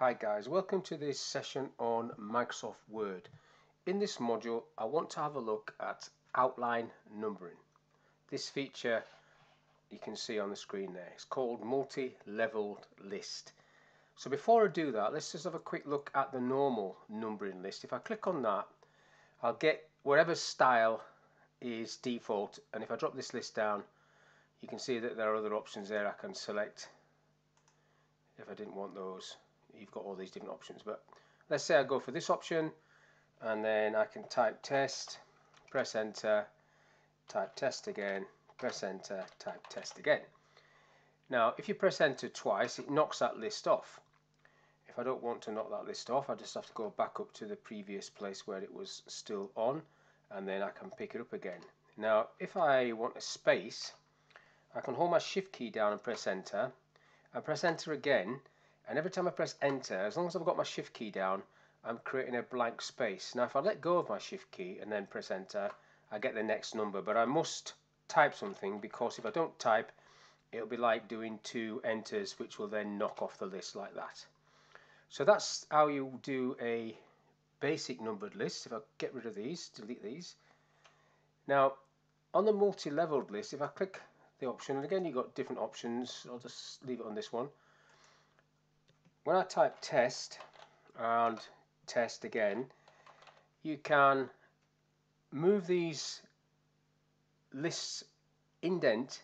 Hi guys, welcome to this session on Microsoft Word. In this module I want to have a look at outline numbering. This feature you can see on the screen there. It's called multi-leveled list. So before I do that, let's just have a quick look at the normal numbering list. If I click on that, I'll get whatever style is default, and if I drop this list down you can see that there are other options there I can select if I didn't want those. You've got all these different options, but let's say I go for this option, and then I can type test, press enter, type test again, press enter, type test again. Now if you press enter twice it knocks that list off. If I don't want to knock that list off, I just have to go back up to the previous place where it was still on, and then I can pick it up again. Now if I want a space, I can hold my shift key down and press enter, and press enter again. And every time I press enter, as long as I've got my shift key down, I'm creating a blank space. Now if I let go of my shift key and then press enter, I get the next number, but I must type something, because if I don't type it'll be like doing two enters, which will then knock off the list like that. So that's how you do a basic numbered list. If I get rid of these, delete these. Now on the multi-leveled list, if I click the option, and again you've got different options, I'll just leave it on this one. When I type test and test again, you can move these lists indent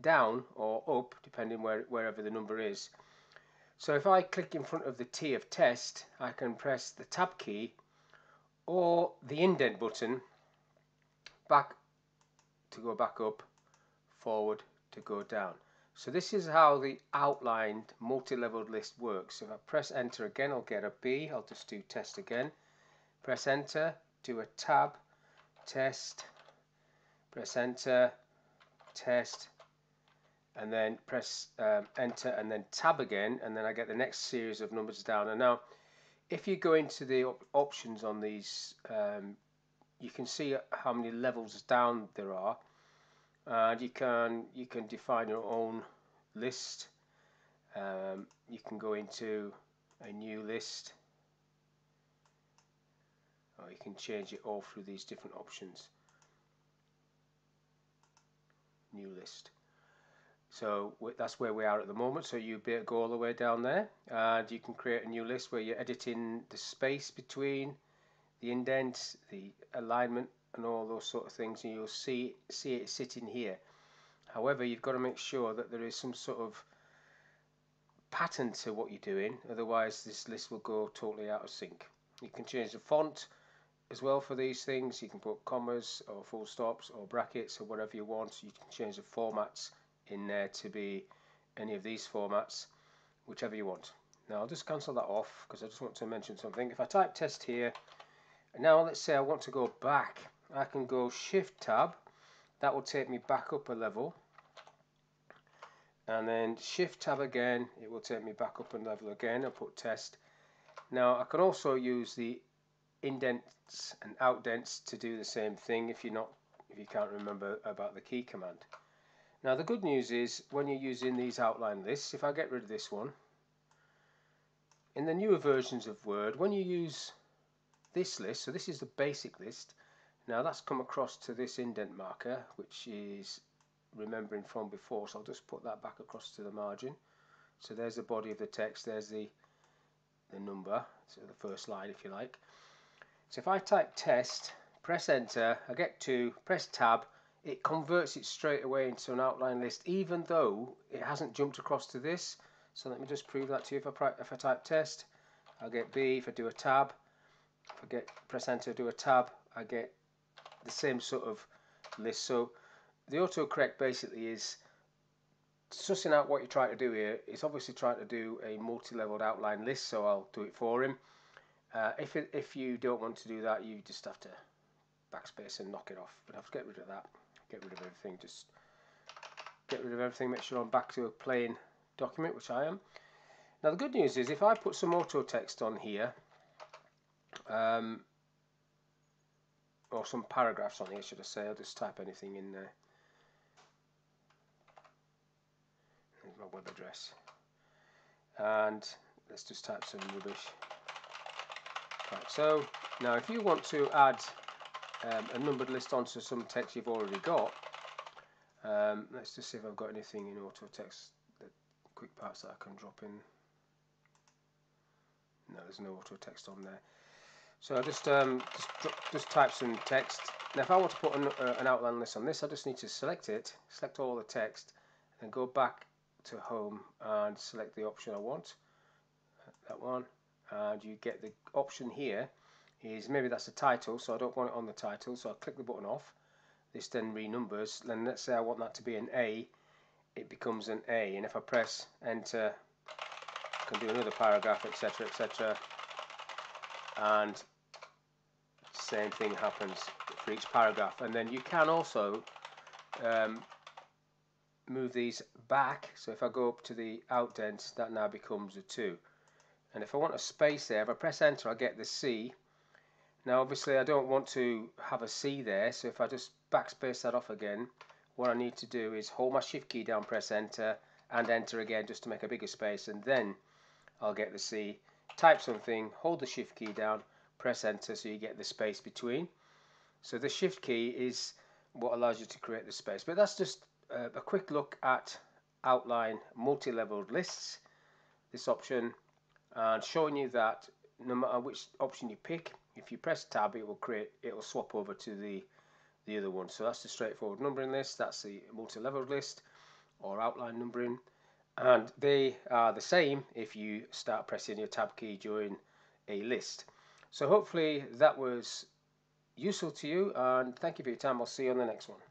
down or up depending wherever the number is. So if I click in front of the T of test, I can press the tab key or the indent button back to go back up, forward to go down. So this is how the outlined multi-leveled list works. If I press enter again, I'll get a B. I'll just do test again. Press enter, do a tab, test, press enter, test, and then press enter and then tab again, and then I get the next series of numbers down. And now if you go into the options on these, you can see how many levels down there are. And you can define your own list. You can go into a new list, or you can change it all through these different options. New list. So that's where we are at the moment. So you go all the way down there, and you can create a new list where you're editing the space between the indents, the alignment, and all those sort of things, and you'll see it sitting here. However, you've got to make sure that there is some sort of pattern to what you're doing, otherwise this list will go totally out of sync. You can change the font as well for these things. You can put commas or full stops or brackets or whatever you want. You can change the formats in there to be any of these formats, whichever you want. Now I'll just cancel that off because I just want to mention something. If I type test here, now let's say I want to go back, I can go shift tab, that will take me back up a level, and then shift tab again, it will take me back up a level again. I'll put test. Now I can also use the indents and outdents to do the same thing if you can't remember about the key command. Now the good news is, when you're using these outline lists, if I get rid of this one, in the newer versions of Word, when you use this list, so this is the basic list, now that's come across to this indent marker, which is remembering from before, so I'll just put that back across to the margin. So there's the body of the text, there's the number, so the first line if you like. So if I type test, press enter, I get 2, press tab, it converts it straight away into an outline list, even though it hasn't jumped across to this. So let me just prove that to you. If I type test, I'll get B. If I do a tab, press enter, do a tab, I get the same sort of list. So the autocorrect basically is sussing out what you're trying to do here. It's obviously trying to do a multi-leveled outline list, so I'll do it for him. If you don't want to do that, you just have to backspace and knock it off. But I have to get rid of that, get rid of everything, just get rid of everything, make sure I'm back to a plain document, which I am. Now the good news is, if I put some auto text on here, or some paragraphs on here should I say, I'll just type anything in there. There's my web address, and let's just type some rubbish like so. Now if you want to add a numbered list onto some text you've already got, let's just see if I've got anything in auto text, the quick parts that I can drop in. No, there's no auto text on there. So I just type some text. Now if I want to put an outline list on this, I just need to select it, select all the text, and go back to home and select the option I want, that one, and you get the option here is maybe that's a title, so I don't want it on the title, so I'll click the button off. This then renumbers, then let's say I want that to be an A, it becomes an A, and if I press enter I can do another paragraph, etc, etc, and same thing happens for each paragraph. And then you can also move these back, so if I go up to the outdent that now becomes a 2, and if I want a space there, if I press enter I get the C. now obviously I don't want to have a C there, so if I just backspace that off again, what I need to do is hold my shift key down, press enter and enter again just to make a bigger space, and then I'll get the C. Type something, hold the shift key down, press enter, so you get the space between. So the shift key is what allows you to create the space. But that's just a quick look at outline multi-leveled lists, this option, and showing you that no matter which option you pick, if you press tab it will swap over to the other one. So that's the straightforward numbering list, that's the multi-leveled list or outline numbering, and they are the same if you start pressing your tab key during a list. So hopefully that was useful to you, and thank you for your time. I'll see you on the next one.